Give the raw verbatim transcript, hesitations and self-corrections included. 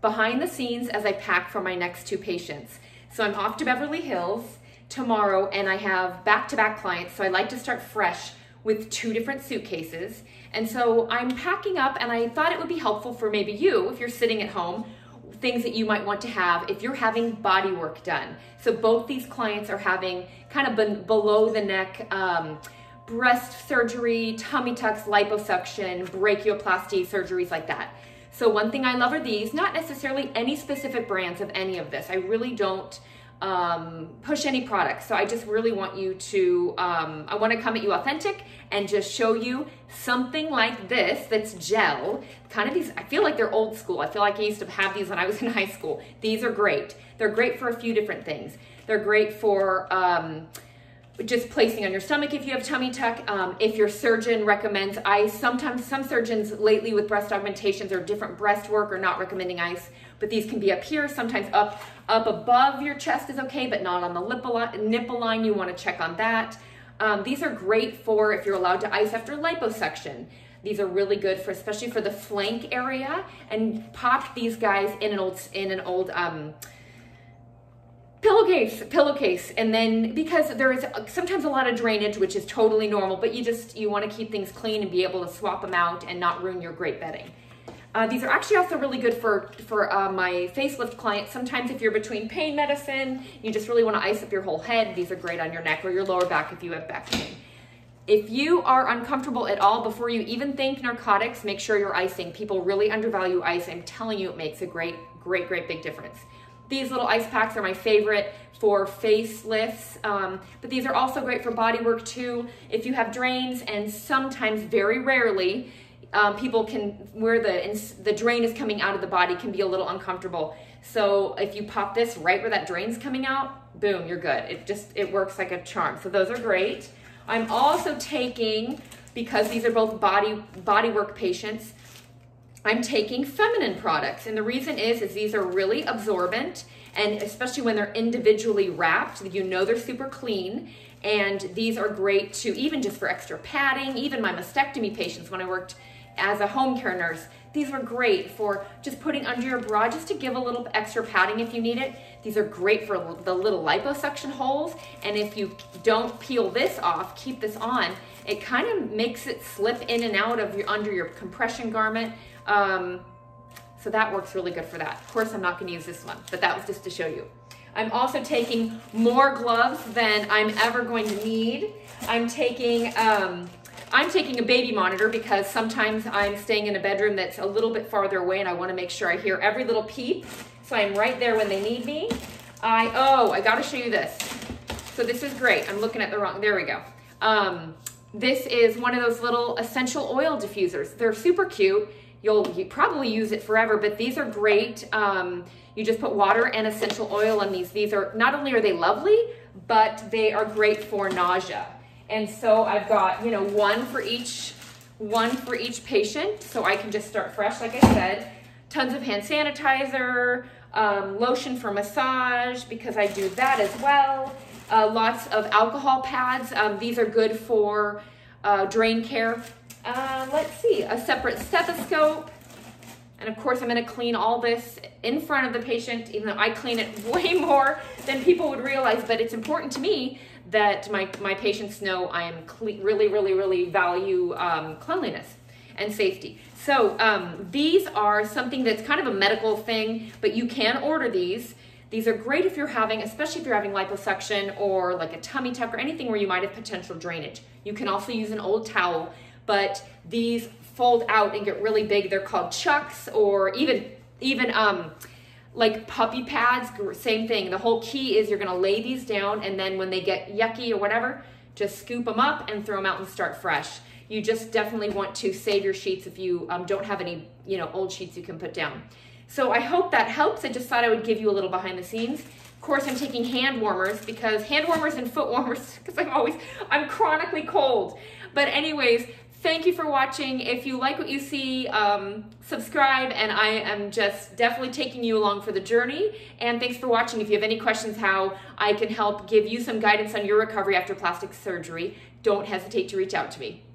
behind the scenes as I pack for my next two patients. So I'm off to Beverly Hills tomorrow and I have back-to-back clients, so I like to start fresh with two different suitcases. And so I'm packing up, and I thought it would be helpful for maybe you, if you're sitting at home, things that you might want to have if you're having body work done. So both these clients are having kind of below the neck um, breast surgery, tummy tucks, liposuction, brachioplasty, surgeries like that. So one thing I love are these, not necessarily any specific brands of any of this. I really don't um, push any products. So I just really want you to, um, I want to come at you authentic and just show you something like this that's gel. Kind of these, I feel like they're old school. I feel like I used to have these when I was in high school. These are great. They're great for a few different things. They're great for um, just placing on your stomach if you have tummy tuck. Um, if your surgeon recommends ice, sometimes some surgeons lately with breast augmentations or different breast work are not recommending ice, but these can be up here, sometimes up up above your chest is okay, but not on the lip line, nipple line, you wanna check on that. Um, these are great for if you're allowed to ice after liposuction. These are really good for, especially for the flank area, and pop these guys in an old, in an old, um, pillowcase, pillowcase, and then because there is sometimes a lot of drainage, which is totally normal, but you just, you want to keep things clean and be able to swap them out and not ruin your great bedding. Uh, these are actually also really good for, for uh, my facelift clients. Sometimes if you're between pain medicine, you just really want to ice up your whole head. These are great on your neck or your lower back if you have back pain. If you are uncomfortable at all, before you even think narcotics, make sure you're icing. People really undervalue ice. I'm telling you, it makes a great, great, great big difference. These little ice packs are my favorite for facelifts, um, but these are also great for body work too. If you have drains, and sometimes very rarely, um, people can, where the, the drain is coming out of the body can be a little uncomfortable. So if you pop this right where that drain's coming out, boom, you're good. It just, it works like a charm. So those are great. I'm also taking, because these are both body, body work patients, I'm taking feminine products, and the reason is, is these are really absorbent, and especially when they're individually wrapped, you know they're super clean, and these are great to even just for extra padding. Even my mastectomy patients, when I worked as a home care nurse, these were great for just putting under your bra just to give a little extra padding if you need it. These are great for the little liposuction holes, and if you don't peel this off, keep this on, it kind of makes it slip in and out of your, under your compression garment. Um, so that works really good for that. Of course, I'm not gonna use this one, but that was just to show you. I'm also taking more gloves than I'm ever going to need. I'm taking, um, I'm taking a baby monitor because sometimes I'm staying in a bedroom that's a little bit farther away and I wanna make sure I hear every little peep. So I'm right there when they need me. I, oh, I gotta show you this. So this is great. I'm looking at the wrong, there we go. Um, this is one of those little essential oil diffusers. They're super cute. You'll you probably use it forever, but these are great. Um, you just put water and essential oil on these. These are, not only are they lovely, but they are great for nausea. And so I've got, you know, one for each, one for each patient. So I can just start fresh, like I said. Tons of hand sanitizer, um, lotion for massage, because I do that as well. Uh, lots of alcohol pads. Um, these are good for uh, drain care. Uh, let's see, a separate stethoscope. And of course, I'm gonna clean all this in front of the patient, even though I clean it way more than people would realize, but it's important to me that my, my patients know I am cle- really, really, really value um, cleanliness and safety. So um, these are something that's kind of a medical thing, but you can order these. These are great if you're having, especially if you're having liposuction or like a tummy tuck or anything where you might have potential drainage. You can also use an old towel, but these fold out and get really big. They're called chucks, or even, even um, like puppy pads, same thing. The whole key is you're gonna lay these down, and then when they get yucky or whatever, just scoop them up and throw them out and start fresh. You just definitely want to save your sheets if you um, don't have any, you know, old sheets you can put down. So I hope that helps. I just thought I would give you a little behind the scenes. Of course, I'm taking hand warmers, because hand warmers and foot warmers, because I'm always, I'm chronically cold. But anyways, thank you for watching. If you like what you see, um, subscribe, and I am just definitely taking you along for the journey. And thanks for watching. If you have any questions how I can help give you some guidance on your recovery after plastic surgery, don't hesitate to reach out to me.